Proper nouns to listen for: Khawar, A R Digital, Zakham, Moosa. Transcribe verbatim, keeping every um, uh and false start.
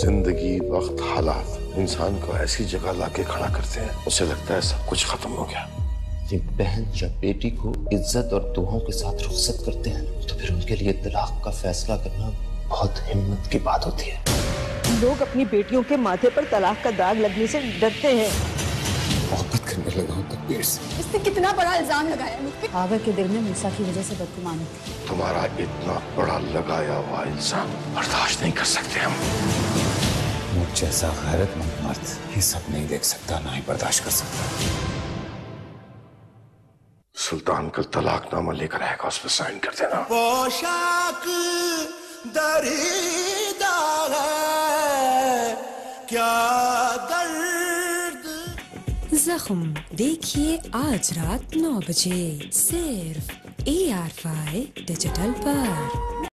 जिंदगी, वक्त, हालात इंसान को ऐसी जगह लाके खड़ा करते हैं उसे लगता है सब कुछ खत्म हो गया। ये बहन या बेटी को इज्जत और दुआओं के साथ रुखसत करते हैं तो फिर उनके लिए तलाक का फैसला करना बहुत हिम्मत की बात होती है। लोग अपनी बेटियों के माथे पर तलाक का दाग लगने से डरते हैं। मोहब्बत करने लगा हूं तब पेड़ से। इसने कितना बड़ा इल्जाम लगाया मुझ पे। आवर के दिल में मूसा की वजह से बदगुमानी थी। तुम्हारा इतना बड़ा लगाया हुआ इल्जाम बर्दाश्त नहीं कर सकते हम। मुझ जैसा गैरतमंद मर्द ये सब नहीं देख सकता, ना ही बर्दाश्त कर सकता। सुल्तान कल तलाकनामा लेकर आएगा, उस पर साइन कर देना। पोशाक दरिदा है क्या दर्द। जख्म देखिए आज रात नौ बजे सिर्फ ए आर डिजिटल पर।